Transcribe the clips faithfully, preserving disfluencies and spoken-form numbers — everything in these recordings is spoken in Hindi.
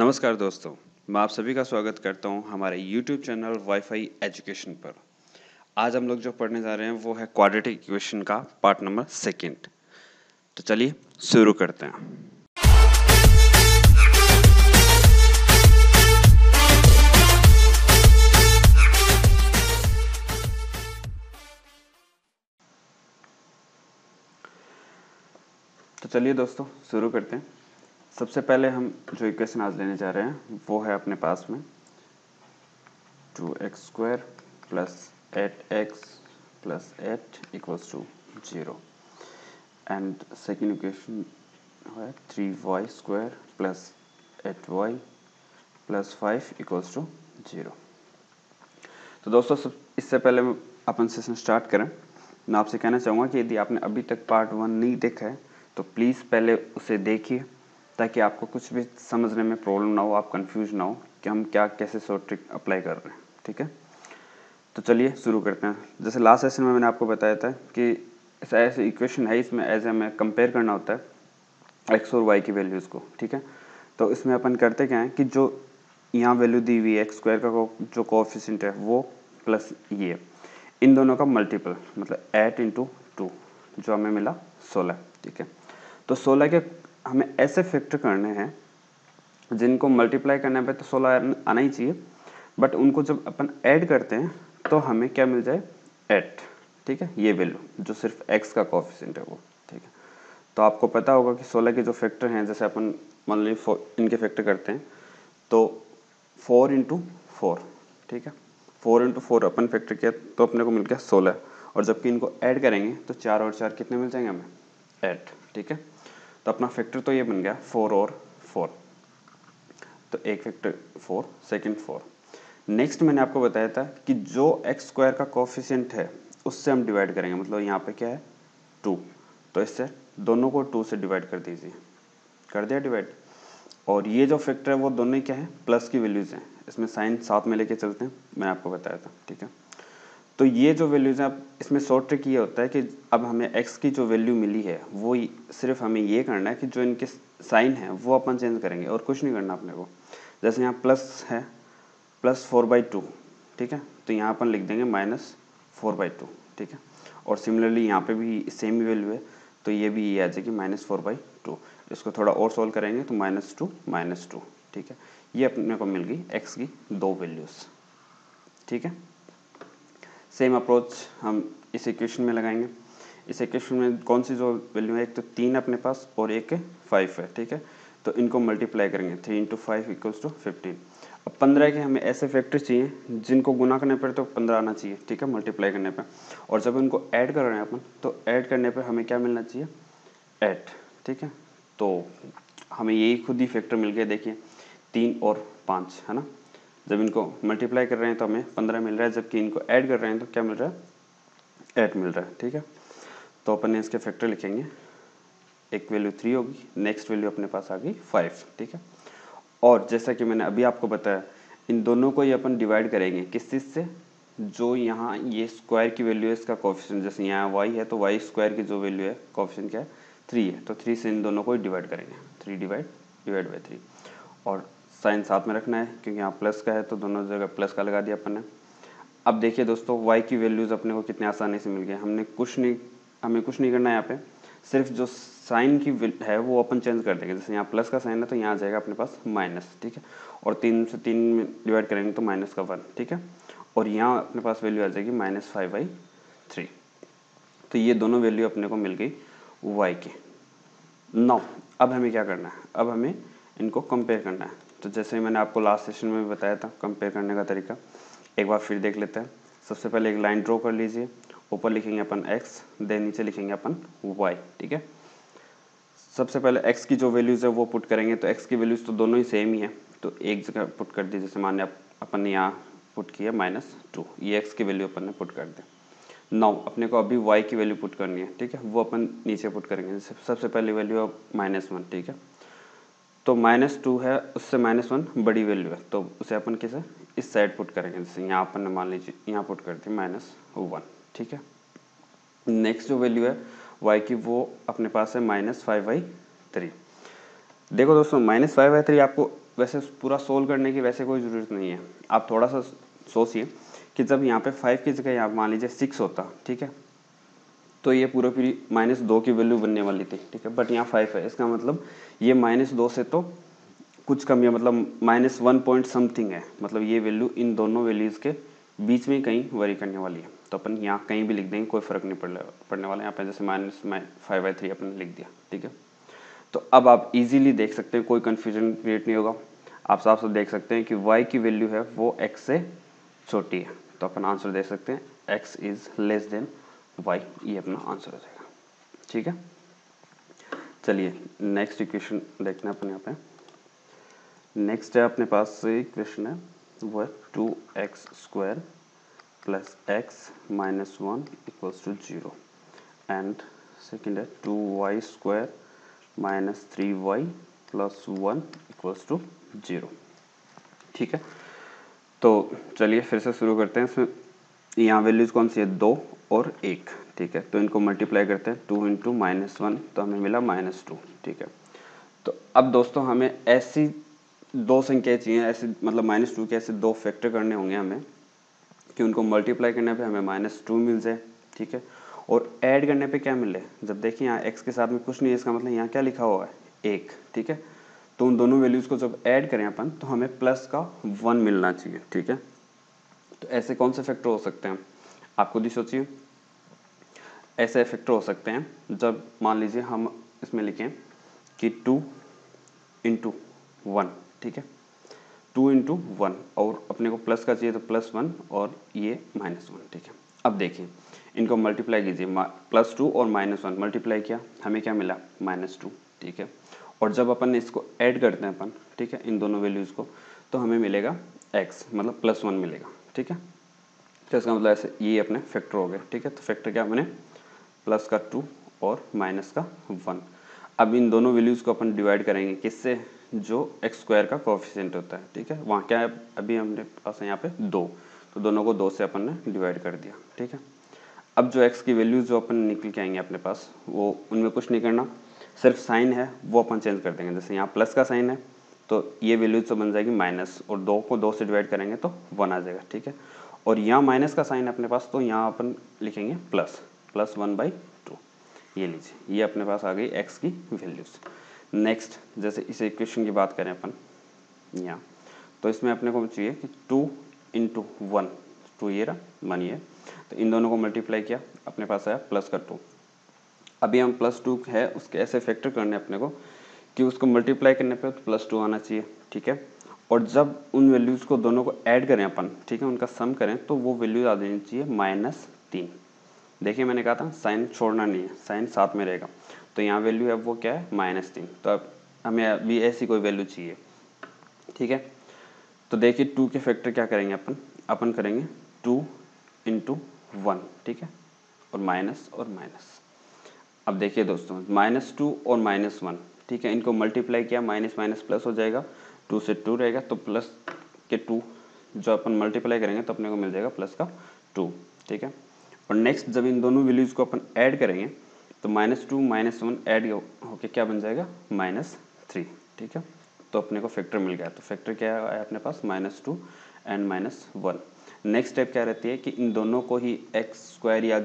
नमस्कार दोस्तों, मैं आप सभी का स्वागत करता हूं हमारे YouTube channel wi fi education पर। आज हम लोग जो पढ़ने जा रहे हैं वो है क्वाड्रेटिक इक्वेशन का पार्ट नंबर सेकंड। तो चलिए शुरू करते हैं। तो चलिए दोस्तों शुरू करते हैं। सबसे पहले हम जो इक्वेशन आज लेने जा रहे हैं वो है अपने पास में two x square plus eight x plus eight equals to zero and second equation है three y square plus eight y plus five equals to zero. तो दोस्तों सब इससे पहले हम अपन सेशन स्टार्ट करें, मैं आपसे कहना चाहूँगा कि यदि आपने अभी तक पार्ट वन नहीं देखा है तो प्लीज़ पहले उसे देखिए ताकि आपको कुछ भी समझने में प्रॉब्लम ना हो, आप कंफ्यूज ना हो कि हम क्या कैसे शॉर्ट ट्रिक अप्लाई कर रहे हैं। ठीक है, तो चलिए शुरू करते हैं। जैसे लास्ट सेशन में मैंने आपको बताया था कि ऐसा ऐसे इक्वेशन है, इसमें ऐसे हमें कंपेयर करना होता है एक्स और वाई की वैल्यूज़ को। ठीक है, तो इसमें अपन करते क्या है कि जो यहाँ वैल्यू दी हुई है एक्स स्क्वायर का जो कोएफिशिएंट है वो प्लस ये इन दोनों का मल्टीपल, मतलब एट इंटू टू, जो हमें मिला सोलह। ठीक है, तो सोलह के हमें ऐसे फैक्टर करने हैं जिनको मल्टीप्लाई करने पे तो सोलह आना ही चाहिए, बट उनको जब अपन ऐड करते हैं तो हमें क्या मिल जाए एट। ठीक है, ये वैल्यू जो सिर्फ x का कोएफिशिएंट है वो। ठीक है, तो आपको पता होगा कि सोलह के जो फैक्टर हैं, जैसे अपन मान लीजिए इनके फैक्टर करते हैं तो फोर इंटू फोर। ठीक है, फोर इंटू फोर अपन फैक्टर किया तो अपने को मिल गया सोलह, और जबकि इनको ऐड करेंगे तो चार और चार कितने मिल जाएंगे हमें एट। ठीक है, तो अपना फैक्टर तो ये बन गया फोर और फोर, तो एक factor four, second four. Next मैंने आपको बताया था कि जो एक्स स्क्वायर का कोफिशिएंट है उससे हम डिवाइड करेंगे, मतलब यहाँ पे क्या है टू, तो इससे दोनों को टू से डिवाइड कर दीजिए। कर दिया डिवाइड, और ये जो फैक्टर है वो दोनों क्या है प्लस की वैल्यूज़ हैं, इसमें साइन साथ में लेके चलते हैं, मैंने आपको बताया था। ठीक है, तो ये जो वैल्यूज़ हैं, अब इसमें शॉर्ट ट्रिक ये होता है कि अब हमें x की जो वैल्यू मिली है वो सिर्फ हमें ये करना है कि जो इनके साइन है वो अपन चेंज करेंगे और कुछ नहीं करना अपने को। जैसे यहाँ प्लस है प्लस फोर बाई टू। ठीक है, तो यहाँ अपन लिख देंगे माइनस फोर बाई टू। ठीक है, और सिमिलरली यहाँ पे भी सेम ही वैल्यू है तो ये भी ये आ जाएगी माइनस फोर बाई टू। इसको थोड़ा और सॉल्व करेंगे तो माइनस टू माइनस टू। ठीक है, ये अपने को मिल गई एक्स की दो वैल्यूज़। ठीक है, सेम अप्रोच हम इस इक्वेशन में लगाएंगे। इस इक्वेशन में कौन सी जो वैल्यू है, एक तो तीन अपने पास और एक है फाइव है। ठीक है, तो इनको मल्टीप्लाई करेंगे, three into five equals to fifteen. अब पंद्रह के हमें ऐसे फैक्टर चाहिए जिनको गुना करने पर तो पंद्रह आना चाहिए। ठीक है, मल्टीप्लाई करने पर, और जब इनको ऐड कर रहे हैं अपन तो ऐड करने पर हमें क्या मिलना चाहिए एट। ठीक है, तो हमें यही खुद ही फैक्टर मिल गया, देखिए तीन और पाँच है ना। जब इनको मल्टीप्लाई कर रहे हैं तो हमें पंद्रह मिल रहा है, जबकि इनको ऐड कर रहे हैं तो क्या मिल रहा है एट मिल रहा है। ठीक है, तो अपन ने इसके फैक्टर लिखेंगे, एक वैल्यू थ्री होगी, नेक्स्ट वैल्यू अपने पास आ गई फाइव। ठीक है, और जैसा कि मैंने अभी आपको बताया इन दोनों को ही अपन डिवाइड करेंगे किस चीज़ से, जो यहाँ ये स्क्वायर की वैल्यू है इसका कोएफिशिएंट, जैसे यहाँ वाई है तो वाई स्क्वायर की जो वैल्यू है कोएफिशिएंट क्या है थ्री है, तो थ्री से इन दोनों को ही डिवाइड करेंगे, three divide divide by three, और साइन साथ में रखना है क्योंकि यहाँ प्लस का है तो दोनों जगह प्लस का लगा दिया अपन ने। अब देखिए दोस्तों y की वैल्यूज़ अपने को कितने आसानी से मिल गए, हमने कुछ नहीं हमें कुछ नहीं करना है यहाँ पे, सिर्फ जो साइन की है वो अपन चेंज कर देंगे। जैसे यहाँ प्लस का साइन है तो यहाँ आ जाएगा अपने पास माइनस। ठीक है, और तीन से तीन में डिवाइड करेंगे तो माइनस का वन। ठीक है, और यहाँ अपने पास वैल्यू आ जाएगी माइनस फाइव बाई थ्री। तो ये दोनों वैल्यू अपने को मिल गई वाई की। नौ अब हमें क्या करना है, अब हमें इनको कंपेयर करना है। तो जैसे मैंने आपको लास्ट सेशन में भी बताया था कंपेयर करने का तरीका, एक बार फिर देख लेते हैं। सबसे पहले एक लाइन ड्रॉ कर लीजिए, ऊपर लिखेंगे अपन x, देन नीचे लिखेंगे अपन y। ठीक है, सबसे पहले x की जो वैल्यूज़ है वो पुट करेंगे, तो x की वैल्यूज़ तो दोनों ही सेम ही है तो एक जगह पुट कर दी। जैसे माने अपन ने यहाँ पुट किया माइनस टू, ये x की वैल्यू अपन ने पुट कर दी। नौ अपने को अभी y की वैल्यू पुट करनी है। ठीक है, वो अपन नीचे पुट करेंगे। सबसे पहली वैल्यू है माइनस वन। ठीक है, तो माइनस टू है उससे माइनस वन बड़ी वैल्यू है तो उसे अपन कैसे इस साइड पुट करेंगे, जैसे यहाँ अपन ने मान लीजिए यहाँ पुट कर दी माइनस वन। ठीक है, नेक्स्ट जो वैल्यू है y की वो अपने पास है माइनस फाइव बाई थ्री। देखो दोस्तों माइनस फाइव बाई थ्री आपको वैसे पूरा सोल्व करने की वैसे कोई ज़रूरत नहीं है। आप थोड़ा सा सोचिए कि जब यहाँ पे फाइव की जगह यहाँ मान लीजिए सिक्स होता, ठीक है, तो ये पूरा पूरी माइनस दो की वैल्यू बनने वाली थी, ठीक है, बट यहाँ फाइव है, इसका मतलब ये माइनस दो से तो कुछ कम है, मतलब माइनस वन पॉइंट समथिंग है, मतलब ये वैल्यू इन दोनों वैल्यूज़ के बीच में कहीं वरी करने वाली है। तो अपन यहाँ कहीं भी लिख देंगे, कोई फर्क नहीं पड़ने पड़ने वाला है। यहाँ पे जैसे माइनस फाइव बाई थ्री अपने लिख दिया, ठीक है। तो अब आप इजीली देख सकते हैं, कोई कन्फ्यूजन क्रिएट नहीं होगा। आप साफ साफ देख सकते हैं कि y की वैल्यू है वो x से छोटी है, तो अपन आंसर दे सकते हैं x is less than y, ये अपना आंसर हो जाएगा, ठीक है। चलिए नेक्स्ट इक्वेशन देखना अपने यहाँ पे। नेक्स्ट है अपने पास इक्वेशन है वो है two x square plus x minus one equals to zero and second है two y square minus three y plus one equals to zero, ठीक है। तो चलिए फिर से शुरू करते हैं। इसमें यहाँ वैल्यूज़ कौन सी है, दो और एक, ठीक है। तो इनको मल्टीप्लाई करते हैं, टू इंटू माइनस वन, तो हमें मिला माइनस टू, ठीक है। तो अब दोस्तों हमें ऐसी दो संख्याएं चाहिए, ऐसे मतलब माइनस टू के ऐसे दो फैक्टर करने होंगे हमें कि उनको मल्टीप्लाई करने पे हमें माइनस टू मिल जाए, ठीक है, और ऐड करने पे क्या मिले। जब देखिए यहाँ एक्स के साथ में कुछ नहीं है, इसका मतलब यहाँ क्या लिखा हुआ है, एक, ठीक है। तो उन दोनों वैल्यूज़ को जब ऐड करें अपन तो हमें प्लस का वन मिलना चाहिए, ठीक है। तो ऐसे कौन से फैक्टर हो सकते हैं, आप खुद ही सोचिए। ऐसे फैक्टर हो सकते हैं जब मान लीजिए हम इसमें लिखें कि टू इंटू वन, ठीक है, टू इंटू वन, और अपने को प्लस का चाहिए तो प्लस वन और ये माइनस वन, ठीक है। अब देखिए इनको मल्टीप्लाई कीजिए, प्लस टू और माइनस वन मल्टीप्लाई किया, हमें क्या मिला, माइनस टू, ठीक है। और जब अपन इसको ऐड करते हैं अपन, ठीक है, इन दोनों वैल्यूज़ को, तो हमें मिलेगा x, मतलब प्लस वन मिलेगा, ठीक है। तो इसका मतलब ऐसे ये अपने फैक्टर हो गए, ठीक है। तो फैक्टर क्या बने, प्लस का टू और माइनस का वन। अब इन दोनों वैल्यूज़ को अपन डिवाइड करेंगे किससे, जो एक्स स्क्वायर का कोएफिशिएंट होता है, ठीक है। वहाँ क्या है, अभी हमने पास है यहाँ पे दो, तो दोनों को दो से अपन ने डिवाइड कर दिया, ठीक है। अब जो एक्स की वैल्यूज़ जो अपन निकल के आएंगे अपने पास, वो उनमें कुछ नहीं करना, सिर्फ साइन है वो अपन चेंज कर देंगे। जैसे यहाँ प्लस का साइन है तो ये वैल्यूज तो बन जाएगी माइनस, और दो को दो से डिवाइड करेंगे तो वन आ जाएगा, ठीक है। और यहाँ माइनस का साइन है अपने पास, तो यहाँ अपन लिखेंगे plus, plus one by two, ये लीजिए, ये अपने पास आ गई एक्स की वैल्यूज। नेक्स्ट जैसे इस इक्वेशन की बात करें अपन यहाँ, तो इसमें अपने को चाहिए कि टू इंटू वन, टू ये रहा वन, ये, तो इन दोनों को मल्टीप्लाई किया, अपने पास आया प्लस का टू। अभी हम प्लस टू है उसके ऐसे फैक्टर करने अपने को कि उसको मल्टीप्लाई करने पे तो प्लस टू आना चाहिए, ठीक है। और जब उन वैल्यूज़ को दोनों को ऐड करें अपन, ठीक है, उनका सम करें तो वो वैल्यूज आ देनी चाहिए माइनस तीन। देखिए मैंने कहा था साइन छोड़ना नहीं है, साइन साथ में रहेगा, तो यहाँ वैल्यू है वो क्या है, माइनस तीन। तो अब हमें अभी ऐसी कोई वैल्यू चाहिए, ठीक है। तो देखिए टू के फैक्टर क्या करेंगे अपन, अपन करेंगे टू इंटू वन, ठीक है, और माइनस और माइनस। अब देखिए दोस्तों माइनस टू और माइनस वन, ठीक है, इनको मल्टीप्लाई किया, माइनस माइनस प्लस हो जाएगा, टू से टू रहेगा, तो प्लस के टू जो अपन मल्टीप्लाई करेंगे तो अपने को मिल जाएगा प्लस का टू, ठीक है। और नेक्स्ट जब इन दोनों वैल्यूज़ को अपन ऐड करेंगे तो minus two minus one add होके क्या बन जाएगा, माइनस थ्री, ठीक है। तो अपने को फैक्टर मिल गया, तो फैक्टर क्या है अपने पास, minus two and minus one. Next step क्या रहती है कि इन दोनों को ही एक्स स्क्वायर या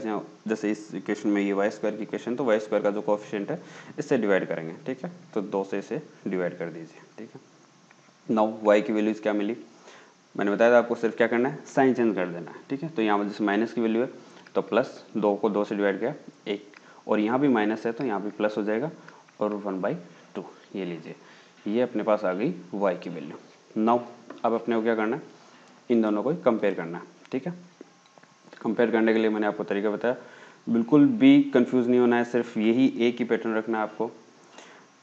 जैसे इस इक्वेशन में ये वाई स्क्वायर की इक्वेशन, तो वाई स्क्वायर का जो कोएफिशिएंट है इससे डिवाइड करेंगे, ठीक है। तो दो से इसे डिवाइड कर दीजिए, ठीक है। नाउ वाई की वैल्यूज़ क्या मिली, मैंने बताया था आपको सिर्फ क्या करना है, साइन चेंज कर देना है, ठीक है। तो यहाँ पर जैसे माइनस की वैल्यू है तो प्लस, दो को दो से डिवाइड किया एक, और यहाँ भी माइनस है तो यहाँ भी प्लस हो जाएगा, और वन बाई टू, ये लीजिए, ये अपने पास आ गई वाई की वैल्यू। नाउ अब अपने को क्या करना है, इन दोनों को कंपेयर करना है, ठीक है। कंपेयर करने के लिए मैंने आपको तरीका बताया, बिल्कुल भी कंफ्यूज नहीं होना है, सिर्फ यही एक ही पैटर्न रखना है आपको।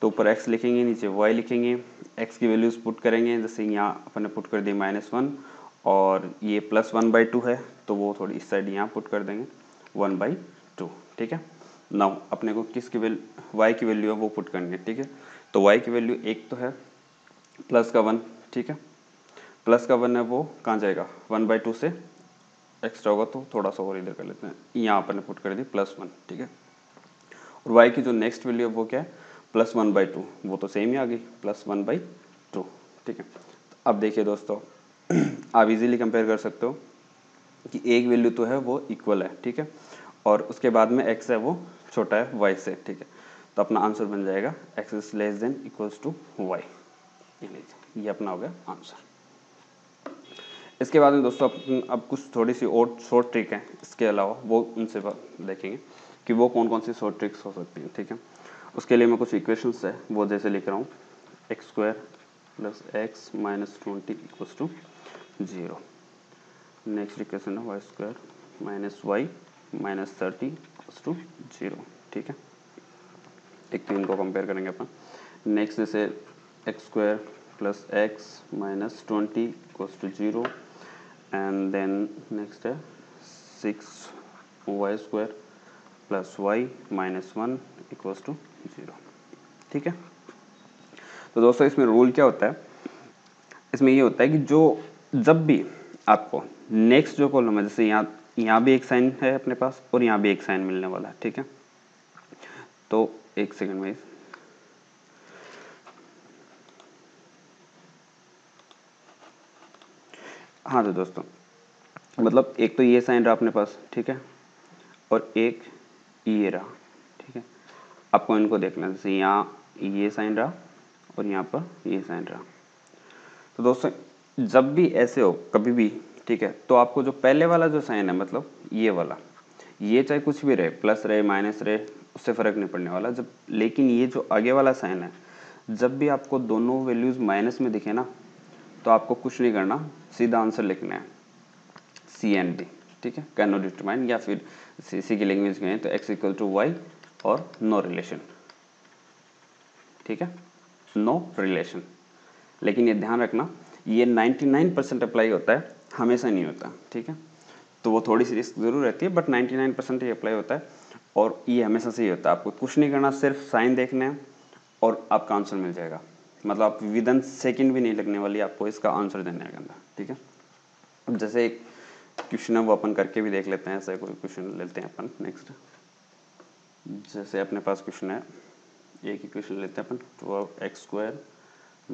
तो ऊपर x लिखेंगे, नीचे y लिखेंगे, x की वैल्यूज़ पुट करेंगे, जैसे यहाँ अपन ने पुट कर दिया माइनस वन, और ये प्लस वन बाई टू है तो वो थोड़ी इस साइड यहाँ पुट कर देंगे वन बाई टू, ठीक है। नाउ अपने को किसकी वैल्यू, वाई की वैल्यू है वो पुट करेंगे, ठीक है। तो वाई की वैल्यू एक तो है प्लस का वन, ठीक है, प्लस का वन है वो कहाँ जाएगा, वन बाई टू से एक्स्ट्रा होगा तो थोड़ा सा और इधर कर लेते हैं, यहाँ अपन ने पुट कर दी प्लस वन, ठीक है। और y की जो नेक्स्ट वैल्यू है वो क्या है, प्लस वन बाई टू, वो तो सेम ही आ गई प्लस वन बाई टू। ठीक है, अब देखिए दोस्तों, आप इजीली कंपेयर कर सकते हो कि एक वैल्यू तो है वो इक्वल है, ठीक है, और उसके बाद में एक्स है वो छोटा है वाई से। ठीक है, तो अपना आंसर बन जाएगा x is less than equals to y. ये अपना हो गया आंसर। इसके बाद में दोस्तों अब, अब कुछ थोड़ी सी और शॉर्ट ट्रिक हैं इसके अलावा, वो उनसे देखेंगे कि वो कौन कौन सी शॉर्ट ट्रिक्स हो सकती हैं। ठीक है, उसके लिए मैं कुछ इक्वेशंस है वो जैसे लिख रहा हूँ, x square plus x minus twenty equals to zero. Next equation है y square minus y minus thirty equals to zero. ठीक है, एक तो इनको कंपेयर करेंगे अपन। नेक्स्ट जैसे x square plus x minus twenty equals to zero, and then next है six y square plus y minus one equals to zero. ठीक है, तो दोस्तों इसमें रूल क्या होता है, इसमें ये होता है कि जो जब भी आपको नेक्स्ट जो कॉलम है, जैसे यहाँ यहाँ भी एक साइन है अपने पास और यहाँ भी एक साइन मिलने वाला है। ठीक है, तो एक सेकंड में, हाँ तो दोस्तों मतलब एक तो ये साइन रहा अपने पास, ठीक है, और एक ये रहा। ठीक है, आपको इनको देखना है, जैसे यहाँ ये साइन रहा और यहाँ पर ये साइन रहा। तो दोस्तों जब भी ऐसे हो कभी भी, ठीक है, तो आपको जो पहले वाला जो साइन है, मतलब ये वाला, ये चाहे कुछ भी रहे, प्लस रहे माइनस रहे, उससे फ़र्क नहीं पड़ने वाला। जब लेकिन ये जो आगे वाला साइन है, जब भी आपको दोनों वैल्यूज़ माइनस में दिखे ना, तो आपको कुछ नहीं करना, सीधा आंसर लिखना है सी एंड डी। ठीक है, कैन नॉट डिटरमाइन, या फिर इसी की लैंग्वेज कहें तो एक्स इक्वल टू वाई और नो रिलेशन। ठीक है, नो रिलेशन। लेकिन ये ध्यान रखना, ये निन्यानवे परसेंट अप्लाई होता है, हमेशा नहीं होता। ठीक है, तो वो थोड़ी सी रिस्क ज़रूर रहती है, बट निन्यानवे परसेंट ये अप्लाई होता है और ये हमेशा से ही होता है। आपको कुछ नहीं करना, सिर्फ साइन देखना है और आपका आंसर मिल जाएगा। मतलब आप विदिन सेकेंड भी नहीं लगने वाली, आपको इसका आंसर देना है गंदा। ठीक है, अब जैसे एक क्वेश्चन है वो अपन करके भी देख लेते हैं, ऐसा कोई क्वेश्चन लेते हैं अपन। नेक्स्ट जैसे अपने पास क्वेश्चन है, एक ही क्वेश्चन लेते हैं अपन, twelve x square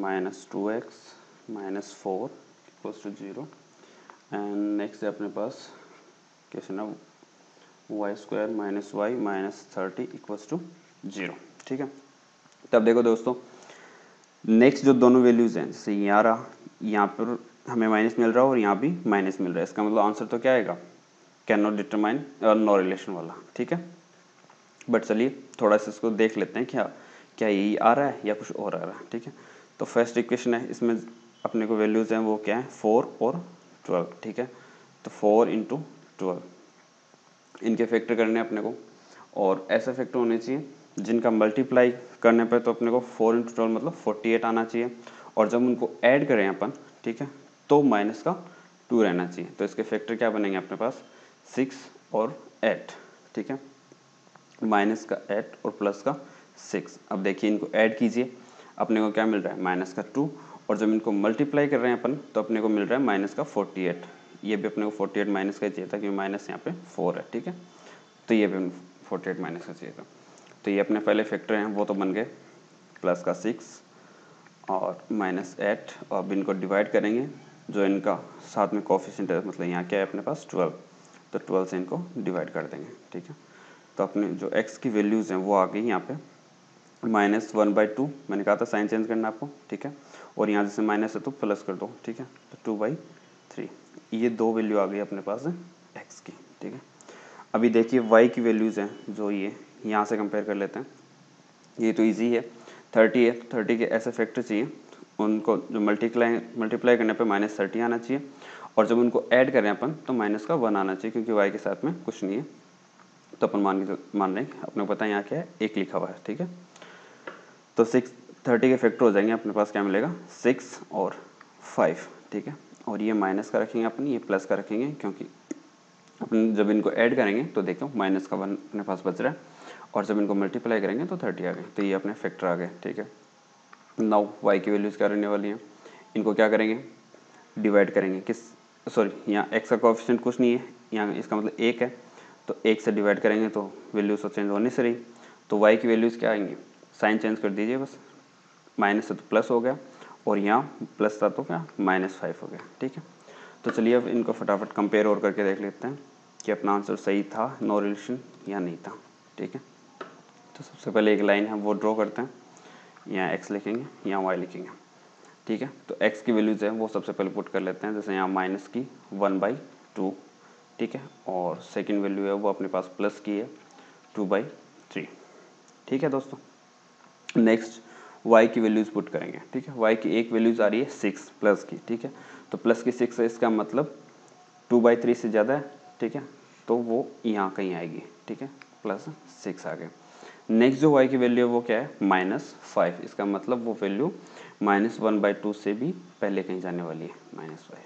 minus two x minus four equals to zero. And next है अपने पास क्वेश्चन है y square minus y minus thirty equals to zero. ठीक है, तब देखो दोस्तों नेक्स्ट जो दोनों वैल्यूज़ हैं, जैसे यहाँ रहा, यहाँ पर हमें माइनस मिल रहा है और यहाँ भी माइनस मिल रहा है, इसका मतलब आंसर तो क्या आएगा, कैन नॉट डिटरमाइन और नो रिलेशन वाला। ठीक है, बट चलिए थोड़ा सा इसको देख लेते हैं, क्या क्या यही आ रहा है या कुछ और आ रहा है। ठीक है, तो फर्स्ट इक्वेशन है, इसमें अपने को वैल्यूज़ हैं वो क्या है, फोर और ट्वेल्व। ठीक है, तो फोर इंटू ट्वेल्व, इनके फैक्टर करने अपने को, और ऐसे फैक्टर होने चाहिए जिनका मल्टीप्लाई करने पे तो अपने को फोर इंटू ट्वेल्व मतलब फोर्टी एट आना चाहिए, और जब उनको ऐड करें अपन, ठीक है, तो माइनस का टू रहना चाहिए। तो इसके फैक्टर क्या बनेंगे अपने पास, सिक्स और एट। ठीक है, माइनस का एट और प्लस का सिक्स। अब देखिए इनको ऐड कीजिए, अपने को क्या मिल रहा है, माइनस का टू, और जब इनको मल्टीप्लाई कर रहे हैं अपन तो अपने को मिल रहा है माइनस का फोर्टी एट। ये भी अपने को फोर्टी एट माइनस का चाहिए था क्योंकि माइनस यहाँ पे फोर है। ठीक है, तो ये भी फोर्टी एट माइनस का चाहिए था। तो ये अपने पहले फैक्टर हैं वो तो बन गए, प्लस का सिक्स और माइनस एट। अब इनको डिवाइड करेंगे, जो इनका साथ में कोफिशिएंट है, मतलब यहाँ क्या है अपने पास ट्वेल्व, तो ट्वेल्व से इनको डिवाइड कर देंगे। ठीक है, तो अपने जो एक्स की वैल्यूज़ हैं वो आ गई यहाँ पे माइनस वन बाई टू, मैंने कहा था साइन चेंज करना आपको। ठीक है, और यहाँ जैसे माइनस है तो प्लस कर दो। ठीक है, तो टू बाई थ्री, ये दो वैल्यू आ गई अपने पास एक्स की। ठीक है, अभी देखिए वाई की वैल्यूज़ हैं, जो ये यहाँ से कंपेयर कर लेते हैं, ये तो इजी है, थर्टी है, थर्टी के ऐसे फैक्टर चाहिए उनको जो मल्टीप्लाई मल्टीप्लाई करने पे माइनस थर्टी आना चाहिए, और जब उनको ऐड करें अपन तो माइनस का वन आना चाहिए क्योंकि वाई के साथ में कुछ नहीं है। तो अपन मान के मान रहे हैं, अपने को पता है यहाँ क्या है, एक लिखा हुआ है। ठीक है, तो सिक्स, थर्टी के फैक्टर हो जाएंगे, अपने पास क्या मिलेगा, सिक्स और फाइव। ठीक है, और ये माइनस का रखेंगे अपन, ये प्लस का रखेंगे क्योंकि अपन जब इनको ऐड करेंगे तो देखो माइनस का वन अपने पास बच रहा है, और जब इनको मल्टीप्लाई करेंगे तो थर्टी आ गए। तो ये अपने फैक्टर आ गए। ठीक है, नाउ वाई की वैल्यूज़ क्या रहने वाली हैं, इनको क्या करेंगे, डिवाइड करेंगे किस, सॉरी यहाँ एक्स का कोएफिशिएंट कुछ नहीं है, यहाँ इसका मतलब एक है, तो एक से डिवाइड करेंगे तो वैल्यूज़ तो चेंज होने से रही, तो वाई की वैल्यूज़ क्या आएंगी, साइन चेंज कर दीजिए बस, माइनस से तो प्लस हो गया और यहाँ प्लस था तो क्या माइनस फाइव हो गया। ठीक है, तो चलिए अब इनको फटाफट कंपेयर और करके देख लेते हैं कि अपना आंसर सही था, नो रिलेशन या नहीं था। ठीक है, तो सबसे पहले एक लाइन हम वो ड्रॉ करते हैं, यहाँ एक्स लिखेंगे यहाँ वाई लिखेंगे। ठीक है, तो एक्स की वैल्यूज है वो सबसे पहले पुट कर लेते हैं, जैसे यहाँ माइनस की वन बाई टू। ठीक है, और सेकंड वैल्यू है वो अपने पास प्लस की है टू बाई थ्री। ठीक है दोस्तों, नेक्स्ट वाई की वैल्यूज़ पुट करेंगे। ठीक है, वाई की एक वैल्यूज़ आ रही है सिक्स प्लस की। ठीक है, तो प्लस की सिक्स है, इसका मतलब टू बाई थ्री से ज़्यादा है। ठीक है, तो वो यहाँ कहीं आएगी। ठीक है, प्लस सिक्स आ गए। नेक्स्ट जो वाई की वैल्यू है वो क्या है माइनस फाइव, इसका मतलब वो value minus one by two से भी पहले कहीं जाने वाली है, माइनस फाइव।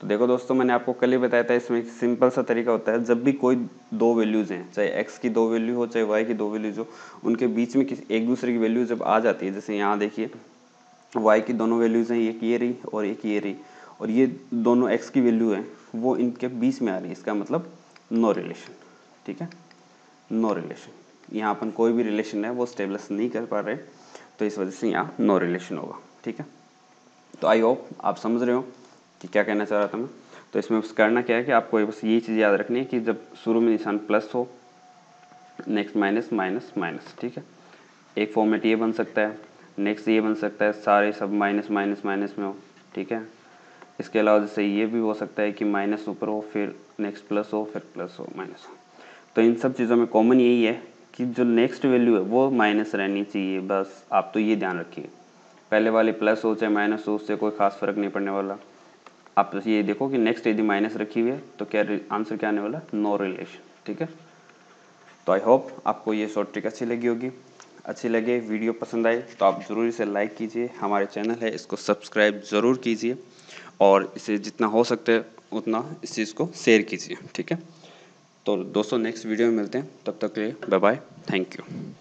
तो देखो दोस्तों, मैंने आपको कल ही बताया था, इसमें एक सिंपल सा तरीका होता है, जब भी कोई दो वैल्यूज़ हैं, चाहे एक्स की दो वैल्यू हो चाहे वाई की दो वैल्यूज हो, उनके बीच में किसी एक दूसरे की वैल्यू जब आ जाती है, जैसे यहाँ देखिए वाई की दोनों वैल्यूज़ हैं, एक ये रही और एक ये रही, और ये दोनों एक्स की वैल्यू हैं वो इनके बीच में आ रही है, इसका मतलब नो रिलेशन। ठीक है, नो रिलेशन, यहाँ अपन कोई भी रिलेशन है वो स्टेब्लिश नहीं कर पा रहे, तो इस वजह से यहाँ नो रिलेशन होगा। ठीक है, तो आई होप आप समझ रहे हो कि क्या कहना चाह रहा था मैं। तो इसमें बस करना क्या है कि आपको बस ये चीज़ याद रखनी है कि जब शुरू में निशान प्लस हो, नेक्स्ट माइनस माइनस माइनस। ठीक है, एक फॉर्मेट ये बन सकता है, नेक्स्ट ये बन सकता है, सारे सब माइनस माइनस माइनस में हो। ठीक है, इसके अलावा जैसे ये भी हो सकता है कि माइनस ऊपर हो फिर नेक्स्ट प्लस हो फिर प्लस हो माइनस हो। तो इन सब चीज़ों में कॉमन यही है कि जो नेक्स्ट वैल्यू है वो माइनस रहनी चाहिए, बस आप तो ये ध्यान रखिए। पहले वाले प्लस हो चाहे माइनस हो, उससे कोई खास फर्क नहीं पड़ने वाला। आप तो ये देखो कि नेक्स्ट यदि माइनस रखी हुई है तो क्या आंसर क्या आने वाला, नो रिलेशन। ठीक है, तो आई होप आपको ये शॉर्ट ट्रिक अच्छी लगी होगी। अच्छी लगे, वीडियो पसंद आए तो आप ज़रूर इसे लाइक कीजिए, हमारे चैनल है इसको सब्सक्राइब ज़रूर कीजिए, और इसे जितना हो सकता है उतना इस चीज़ को शेयर कीजिए। ठीक है, तो दोस्तों नेक्स्ट वीडियो में मिलते हैं, तब तक के लिए बाय बाय, थैंक यू।